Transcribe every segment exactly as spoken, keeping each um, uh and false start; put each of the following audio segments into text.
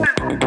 We'll be right back.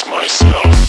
embarrass myself.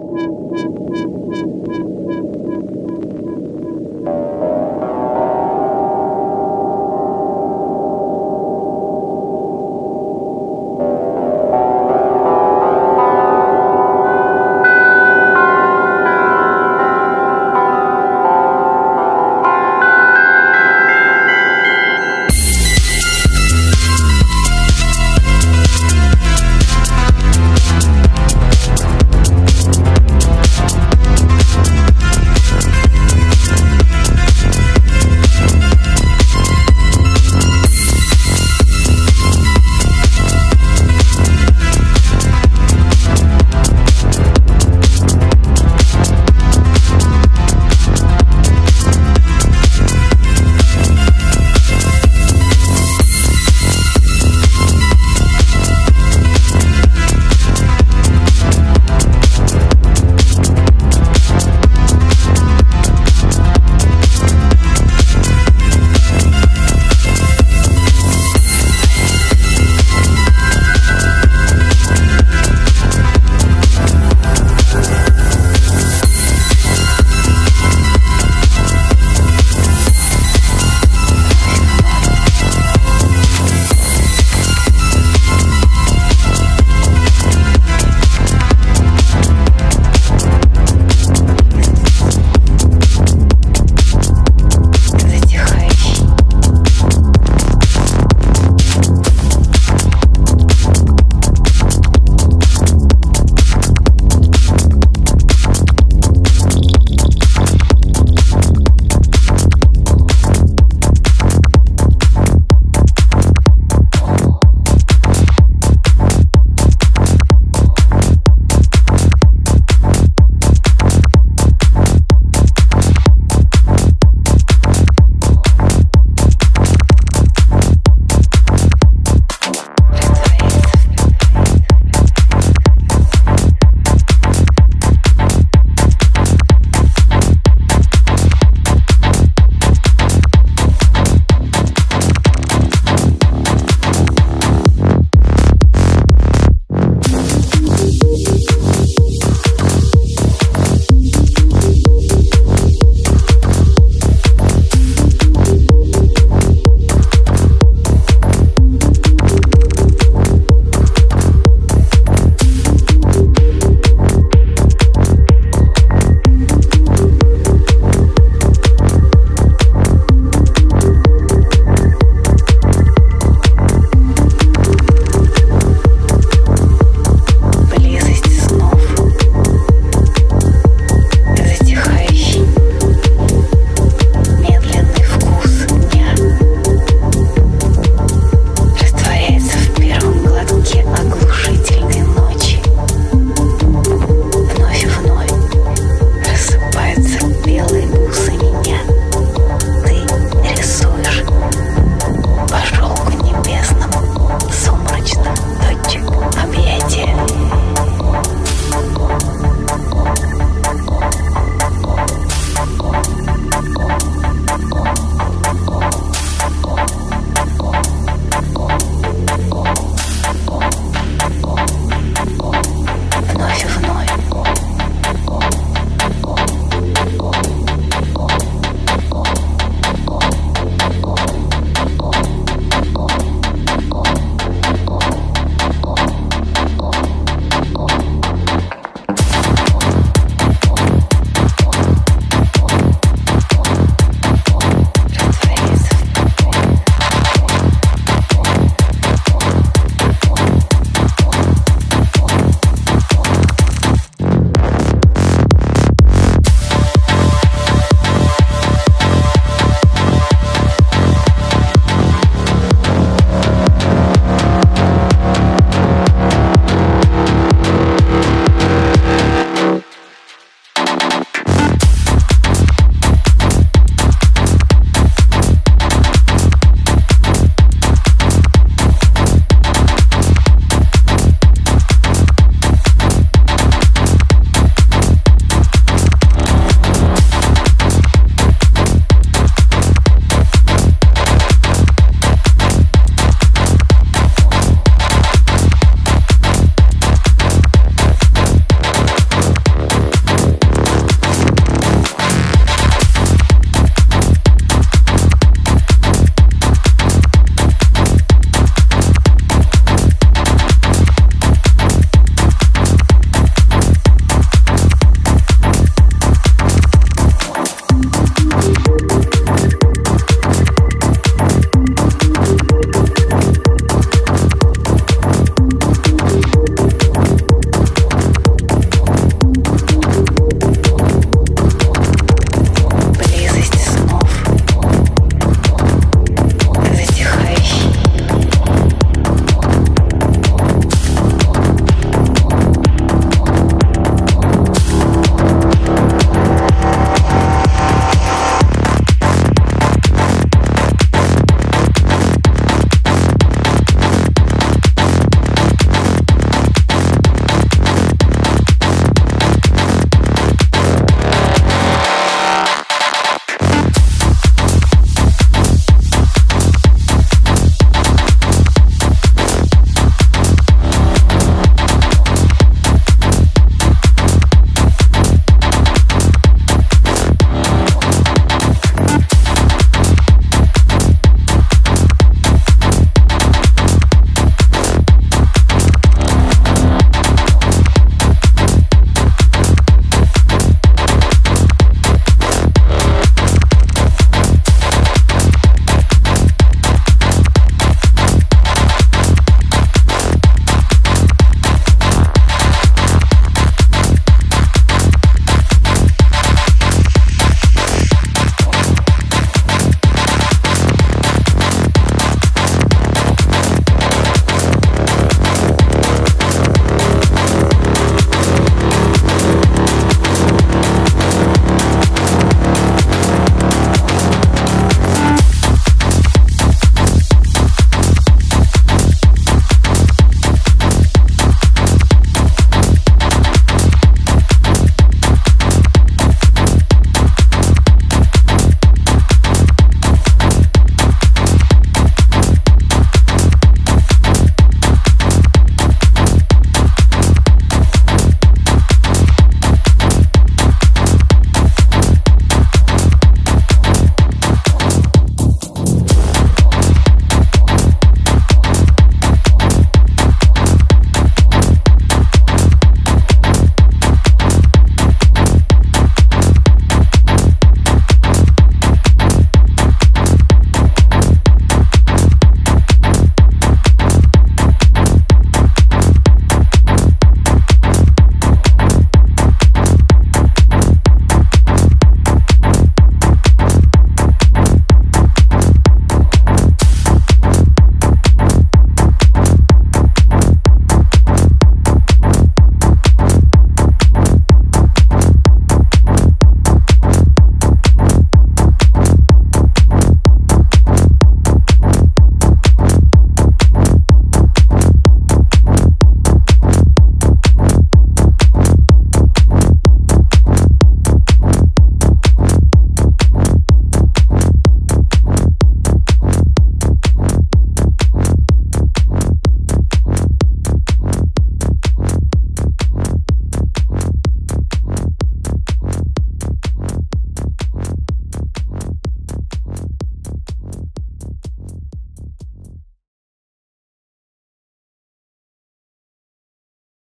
Thank you.